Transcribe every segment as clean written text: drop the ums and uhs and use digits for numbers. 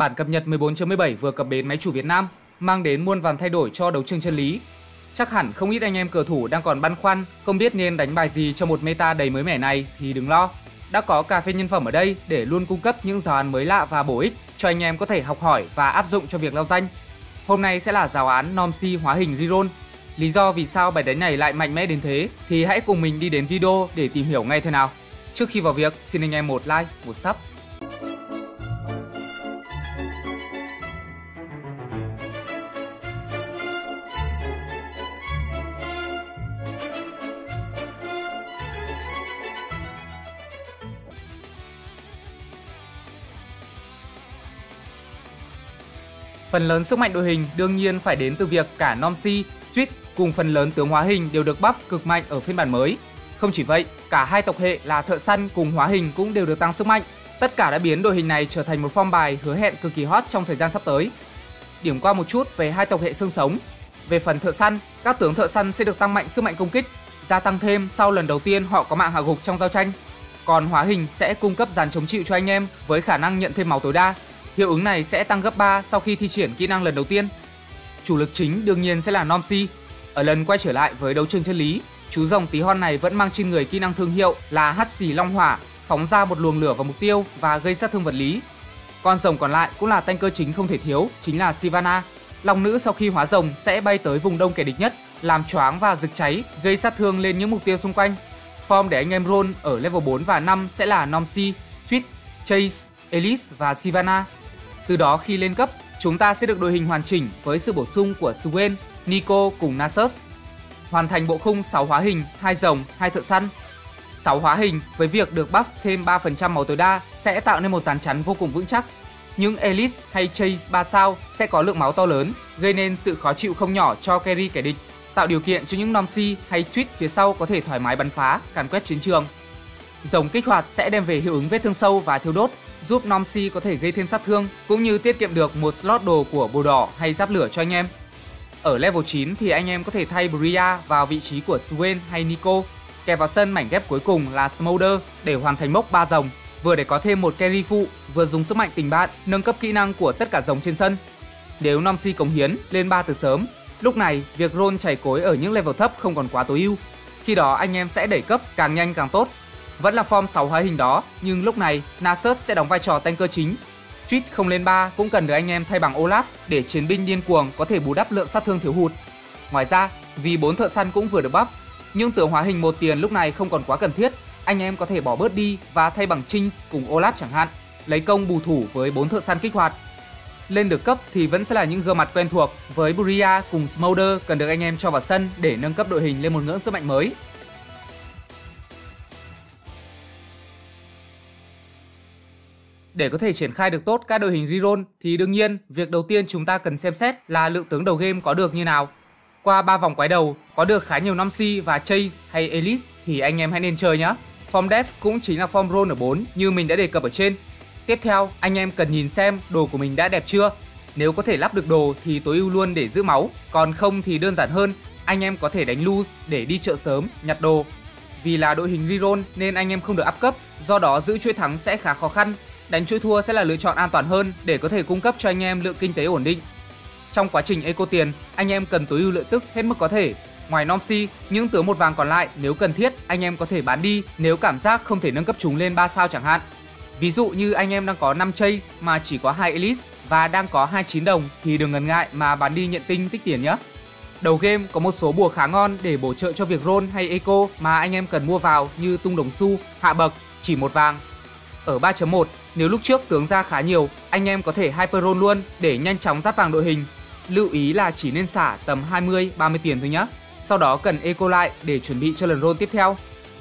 Bản cập nhật 14.17 vừa cập bến máy chủ Việt Nam, mang đến muôn vàn thay đổi cho đấu trường chân lý. Chắc hẳn không ít anh em cờ thủ đang còn băn khoăn, không biết nên đánh bài gì cho một meta đầy mới mẻ này thì đừng lo. Đã có Cà phê Nhân Phẩm ở đây để luôn cung cấp những giáo án mới lạ và bổ ích cho anh em có thể học hỏi và áp dụng cho việc lao danh. Hôm nay sẽ là giáo án Nomsy hóa hình Riron. Lý do vì sao bài đánh này lại mạnh mẽ đến thế thì hãy cùng mình đi đến video để tìm hiểu ngay thôi nào. Trước khi vào việc, xin anh em một like, một sub. Phần lớn sức mạnh đội hình đương nhiên phải đến từ việc cả Nomsy, Twitch cùng phần lớn tướng hóa hình đều được buff cực mạnh ở phiên bản mới. Không chỉ vậy, cả hai tộc hệ là thợ săn cùng hóa hình cũng đều được tăng sức mạnh. Tất cả đã biến đội hình này trở thành một form bài hứa hẹn cực kỳ hot trong thời gian sắp tới. Điểm qua một chút về hai tộc hệ xương sống. Về phần thợ săn, các tướng thợ săn sẽ được tăng mạnh sức mạnh công kích, gia tăng thêm sau lần đầu tiên họ có mạng hạ gục trong giao tranh. Còn hóa hình sẽ cung cấp dàn chống chịu cho anh em với khả năng nhận thêm máu tối đa. Hiệu ứng này sẽ tăng gấp 3 sau khi thi triển kỹ năng lần đầu tiên. Chủ lực chính đương nhiên sẽ là Nomsy. Ở lần quay trở lại với đấu trường chân lý, chú rồng tí hon này vẫn mang trên người kỹ năng thương hiệu là hắt xì long hỏa, phóng ra một luồng lửa vào mục tiêu và gây sát thương vật lý. Con rồng còn lại cũng là tanker chính không thể thiếu, chính là Shyvana. Long nữ sau khi hóa rồng sẽ bay tới vùng đông kẻ địch nhất, làm choáng và rực cháy, gây sát thương lên những mục tiêu xung quanh. Form để anh em roll ở level 4 và 5 sẽ là Nomsy, Twitch, Chase, Elise và Shyvana. Từ đó khi lên cấp, chúng ta sẽ được đội hình hoàn chỉnh với sự bổ sung của Swain, Nico cùng Nasus. Hoàn thành bộ khung 6 hóa hình, 2 rồng, 2 thợ săn. 6 hóa hình với việc được buff thêm 3% máu tối đa sẽ tạo nên một dàn chắn vô cùng vững chắc. Nhưng Elise hay Chase 3 sao sẽ có lượng máu to lớn, gây nên sự khó chịu không nhỏ cho carry kẻ địch, tạo điều kiện cho những Nomsy hay Twitch phía sau có thể thoải mái bắn phá, càn quét chiến trường. Rồng kích hoạt sẽ đem về hiệu ứng vết thương sâu và thiêu đốt, giúp Nomsy có thể gây thêm sát thương cũng như tiết kiệm được một slot đồ của bồ đỏ hay giáp lửa cho anh em. Ở level 9 thì anh em có thể thay Briar vào vị trí của Swain hay Nico, kẹp vào sân mảnh ghép cuối cùng là Smolder để hoàn thành mốc 3 rồng, vừa để có thêm một carry phụ, vừa dùng sức mạnh tình bạn nâng cấp kỹ năng của tất cả rồng trên sân. Nếu Nomsy cống hiến lên 3 từ sớm, lúc này việc roll chảy cối ở những level thấp không còn quá tối ưu, khi đó anh em sẽ đẩy cấp càng nhanh càng tốt. Vẫn là form 6 hóa hình đó, nhưng lúc này Nasus sẽ đóng vai trò tanker chính. Twitch không lên 3 cũng cần được anh em thay bằng Olaf để chiến binh điên cuồng có thể bù đắp lượng sát thương thiếu hụt. Ngoài ra, vì 4 thợ săn cũng vừa được buff, nhưng tướng hóa hình 1 tiền lúc này không còn quá cần thiết, anh em có thể bỏ bớt đi và thay bằng Jinx cùng Olaf chẳng hạn, lấy công bù thủ với 4 thợ săn kích hoạt. Lên được cấp thì vẫn sẽ là những gương mặt quen thuộc với Burya cùng Smolder cần được anh em cho vào sân để nâng cấp đội hình lên một ngưỡng sức mạnh mới. Để có thể triển khai được tốt các đội hình Riron thì đương nhiên việc đầu tiên chúng ta cần xem xét là lượng tướng đầu game có được như nào. Qua 3 vòng quái đầu có được khá nhiều Nomsy và Chase hay Elise thì anh em hãy nên chơi nhé. Form Dev cũng chính là form Roll ở 4 như mình đã đề cập ở trên. Tiếp theo anh em cần nhìn xem đồ của mình đã đẹp chưa. Nếu có thể lắp được đồ thì tối ưu luôn để giữ máu, còn không thì đơn giản hơn anh em có thể đánh loose để đi chợ sớm nhặt đồ. Vì là đội hình Riron nên anh em không được up cấp, do đó giữ chuỗi thắng sẽ khá khó khăn. Đánh chuỗi thua sẽ là lựa chọn an toàn hơn để có thể cung cấp cho anh em lượng kinh tế ổn định. Trong quá trình eco tiền, anh em cần tối ưu lợi tức hết mức có thể. Ngoài Nomsy, những tướng 1 vàng còn lại nếu cần thiết anh em có thể bán đi nếu cảm giác không thể nâng cấp chúng lên 3 sao chẳng hạn. Ví dụ như anh em đang có 5 Chase mà chỉ có 2 Elise và đang có 29 đồng thì đừng ngần ngại mà bán đi nhận tinh tích tiền nhé. Đầu game có một số bùa khá ngon để bổ trợ cho việc roll hay eco mà anh em cần mua vào như tung đồng xu, hạ bậc, chỉ 1 vàng. Ở 3.1, nếu lúc trước tướng ra khá nhiều, anh em có thể hyper roll luôn để nhanh chóng dắt vàng đội hình. Lưu ý là chỉ nên xả tầm 20-30 tiền thôi nhé. Sau đó cần eco lại để chuẩn bị cho lần roll tiếp theo.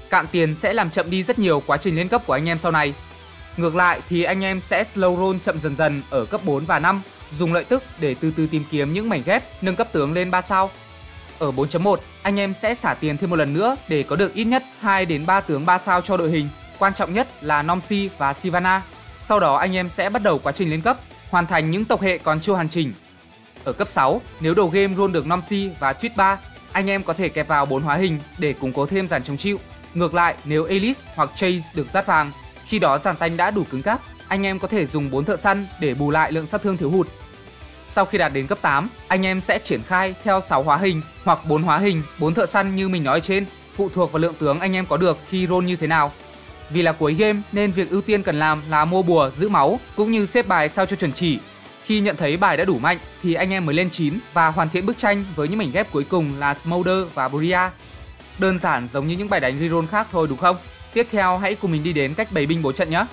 Cạn tiền sẽ làm chậm đi rất nhiều quá trình lên cấp của anh em sau này. Ngược lại thì anh em sẽ slow roll chậm dần dần ở cấp 4 và 5, dùng lợi tức để từ từ tìm kiếm những mảnh ghép nâng cấp tướng lên 3 sao. Ở 4.1, anh em sẽ xả tiền thêm một lần nữa để có được ít nhất 2 đến 3 tướng 3 sao cho đội hình. Quan trọng nhất là Nomsy và Shyvana. Sau đó anh em sẽ bắt đầu quá trình lên cấp, hoàn thành những tộc hệ còn chưa hoàn chỉnh. Ở cấp 6, nếu đầu game roll được Nomsy và Twitch 3, anh em có thể kẹp vào 4 hóa hình để củng cố thêm dàn chống chịu. Ngược lại, nếu Elise hoặc Chase được dắt vàng, khi đó dàn tanh đã đủ cứng cáp, anh em có thể dùng 4 thợ săn để bù lại lượng sát thương thiếu hụt. Sau khi đạt đến cấp 8, anh em sẽ triển khai theo 6 hóa hình hoặc 4 hóa hình, 4 thợ săn như mình nói ở trên, phụ thuộc vào lượng tướng anh em có được khi roll như thế nào. Vì là cuối game nên việc ưu tiên cần làm là mua bùa, giữ máu cũng như xếp bài sao cho chuẩn chỉ. Khi nhận thấy bài đã đủ mạnh thì anh em mới lên 9 và hoàn thiện bức tranh với những mảnh ghép cuối cùng là Smolder và Burya. Đơn giản giống như những bài đánh Riron khác thôi đúng không? Tiếp theo hãy cùng mình đi đến cách bày binh bố trận nhé.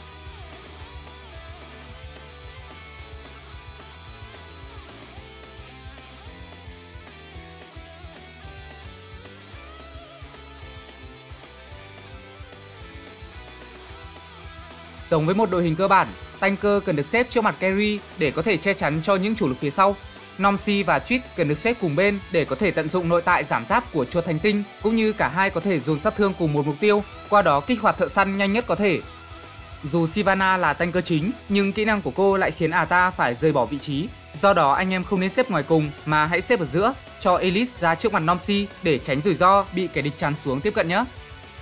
Giống với một đội hình cơ bản, tanker cần được xếp trước mặt carry để có thể che chắn cho những chủ lực phía sau. Nomsy và Twitch cần được xếp cùng bên để có thể tận dụng nội tại giảm giáp của chuột thành tinh, cũng như cả hai có thể dồn sát thương cùng một mục tiêu, qua đó kích hoạt thợ săn nhanh nhất có thể. Dù Shyvana là tanker chính, nhưng kỹ năng của cô lại khiến ta phải rời bỏ vị trí. Do đó anh em không nên xếp ngoài cùng mà hãy xếp ở giữa, cho Elise ra trước mặt Nomsy để tránh rủi ro bị kẻ địch chắn xuống tiếp cận nhé.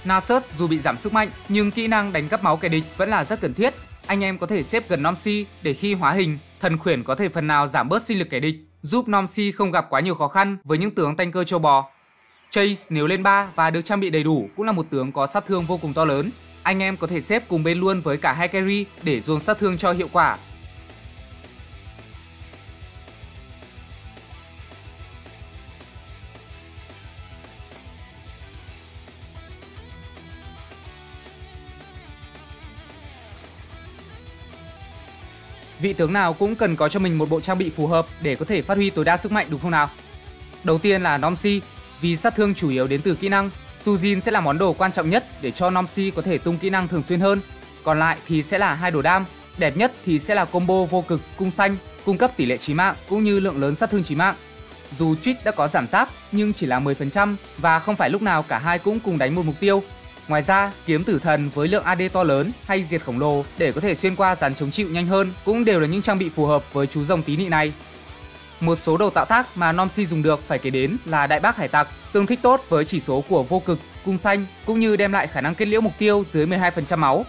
Nasus dù bị giảm sức mạnh nhưng kỹ năng đánh cắp máu kẻ địch vẫn là rất cần thiết. Anh em có thể xếp gần Nomsy để khi hóa hình, thần khuyển có thể phần nào giảm bớt sinh lực kẻ địch, giúp Nomsy không gặp quá nhiều khó khăn với những tướng tanker châu bò. Chase nếu lên 3 và được trang bị đầy đủ cũng là một tướng có sát thương vô cùng to lớn. Anh em có thể xếp cùng bên luôn với cả hai carry để dồn sát thương cho hiệu quả. Vị tướng nào cũng cần có cho mình một bộ trang bị phù hợp để có thể phát huy tối đa sức mạnh đúng không nào? Đầu tiên là Nomsy, vì sát thương chủ yếu đến từ kỹ năng, Sujin sẽ là món đồ quan trọng nhất để cho Nomsy có thể tung kỹ năng thường xuyên hơn. Còn lại thì sẽ là hai đồ đam, đẹp nhất thì sẽ là combo vô cực cung xanh, cung cấp tỷ lệ chí mạng cũng như lượng lớn sát thương chí mạng. Dù Twitch đã có giảm giáp nhưng chỉ là 10% và không phải lúc nào cả hai cũng cùng đánh một mục tiêu. Ngoài ra, kiếm tử thần với lượng AD to lớn hay diệt khổng lồ để có thể xuyên qua rắn chống chịu nhanh hơn cũng đều là những trang bị phù hợp với chú rồng tí nị này. Một số đồ tạo tác mà Nomsy dùng được phải kể đến là đại bác hải tặc, tương thích tốt với chỉ số của vô cực, cung xanh cũng như đem lại khả năng kết liễu mục tiêu dưới 12% máu.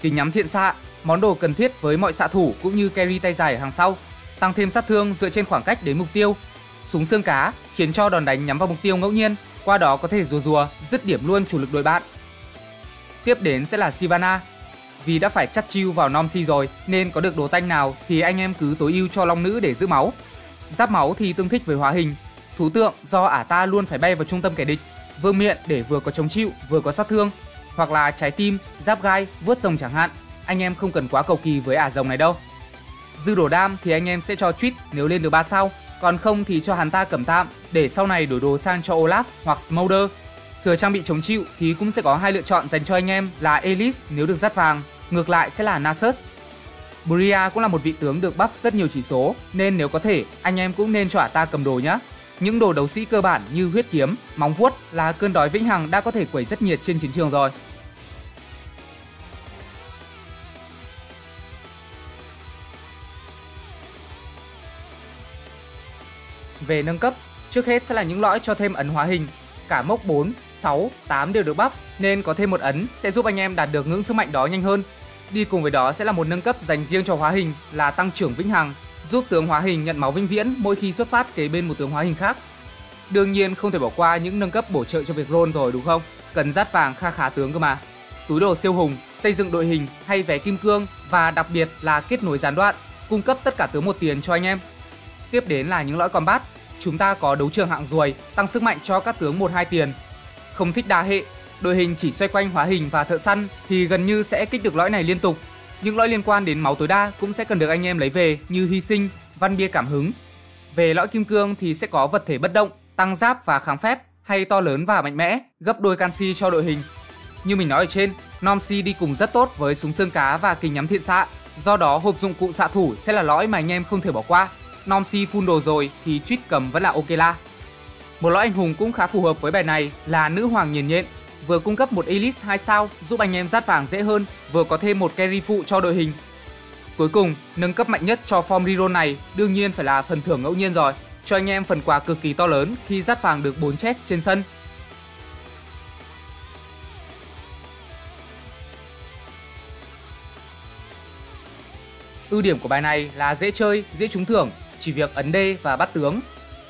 Kính nhắm thiện xạ, món đồ cần thiết với mọi xạ thủ cũng như carry tay dài ở hàng sau, tăng thêm sát thương dựa trên khoảng cách đến mục tiêu. Súng xương cá khiến cho đòn đánh nhắm vào mục tiêu ngẫu nhiên, qua đó có thể rùa rùa, dứt điểm luôn chủ lực đối bạn. Tiếp đến sẽ là Shyvana. Vì đã phải chắt chiu vào Nomsy rồi nên có được đồ tanh nào thì anh em cứ tối ưu cho long nữ để giữ máu. Giáp máu thì tương thích với hóa hình. Thú tượng do ta luôn phải bay vào trung tâm kẻ địch. Vương miện để vừa có chống chịu vừa có sát thương. Hoặc là trái tim, giáp gai, vuốt rồng chẳng hạn. Anh em không cần quá cầu kỳ với rồng này đâu. Dư đồ đam thì anh em sẽ cho Tweet nếu lên được 3 sao. Còn không thì cho hắn ta cầm tạm để sau này đổi đồ sang cho Olaf hoặc Smolder. Thừa trang bị chống chịu thì cũng sẽ có hai lựa chọn dành cho anh em là Elise nếu được dắt vàng, ngược lại sẽ là Nasus. Burya cũng là một vị tướng được buff rất nhiều chỉ số nên nếu có thể anh em cũng nên cho ta cầm đồ nhé. Những đồ đấu sĩ cơ bản như huyết kiếm, móng vuốt là cơn đói vĩnh hằng đã có thể quẩy rất nhiệt trên chiến trường rồi. Về nâng cấp, trước hết sẽ là những lõi cho thêm ấn hóa hình. Cả mốc 4, 6, 8 đều được buff nên có thêm một ấn sẽ giúp anh em đạt được ngưỡng sức mạnh đó nhanh hơn. Đi cùng với đó sẽ là một nâng cấp dành riêng cho hóa hình là tăng trưởng vĩnh hằng, giúp tướng hóa hình nhận máu vĩnh viễn mỗi khi xuất phát kế bên một tướng hóa hình khác. Đương nhiên không thể bỏ qua những nâng cấp bổ trợ cho việc roll rồi đúng không? Cần dát vàng kha khá tướng cơ mà. Túi đồ siêu hùng, xây dựng đội hình hay vé kim cương và đặc biệt là kết nối gián đoạn, cung cấp tất cả tướng một tiền cho anh em. Tiếp đến là những lõi combat. Chúng ta có đấu trường hạng ruồi, tăng sức mạnh cho các tướng 1-2 tiền. Không thích đa hệ, đội hình chỉ xoay quanh hóa hình và thợ săn thì gần như sẽ kích được lõi này liên tục. Những lõi liên quan đến máu tối đa cũng sẽ cần được anh em lấy về như hy sinh, văn bia cảm hứng. Về lõi kim cương thì sẽ có vật thể bất động, tăng giáp và kháng phép hay to lớn và mạnh mẽ, gấp đôi canxi cho đội hình. Như mình nói ở trên, Nomsy đi cùng rất tốt với súng xương cá và kính nhắm thiện xạ, do đó hộp dụng cụ xạ thủ sẽ là lõi mà anh em không thể bỏ qua. Nomsy full đồ rồi thì Twitch cầm vẫn là ok la. Một lõi anh hùng cũng khá phù hợp với bài này là nữ hoàng nhìn nhện, vừa cung cấp một Elise 2 sao giúp anh em dát vàng dễ hơn, vừa có thêm một carry phụ cho đội hình. Cuối cùng, nâng cấp mạnh nhất cho form Riron này đương nhiên phải là phần thưởng ngẫu nhiên rồi, cho anh em phần quà cực kỳ to lớn khi dát vàng được 4 chest trên sân. Ưu điểm của bài này là dễ chơi, dễ trúng thưởng, chỉ việc ấn D và bắt tướng.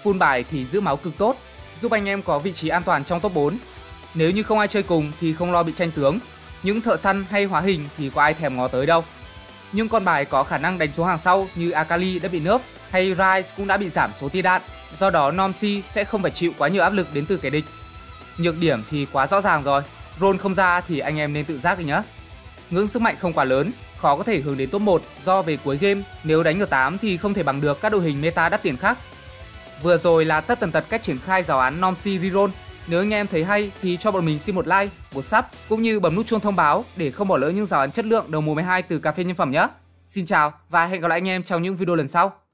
Full bài thì giữ máu cực tốt, giúp anh em có vị trí an toàn trong top 4. Nếu như không ai chơi cùng thì không lo bị tranh tướng, những thợ săn hay hóa hình thì có ai thèm ngó tới đâu. Nhưng con bài có khả năng đánh số hàng sau như Akali đã bị nerf hay Ryze cũng đã bị giảm số tia đạn, do đó Nomsy sẽ không phải chịu quá nhiều áp lực đến từ kẻ địch. Nhược điểm thì quá rõ ràng rồi, roll không ra thì anh em nên tự giác đi nhé. Ngưỡng sức mạnh không quá lớn, khó có thể hướng đến top 1 do về cuối game nếu đánh ở 8 thì không thể bằng được các đội hình meta đắt tiền khác. Vừa rồi là tất tần tật cách triển khai giáo án Nomsy Riron. Nếu anh em thấy hay thì cho bọn mình xin một like, một sub cũng như bấm nút chuông thông báo để không bỏ lỡ những giáo án chất lượng đầu mùa 12 từ Cafe Nhân Phẩm nhé. Xin chào và hẹn gặp lại anh em trong những video lần sau.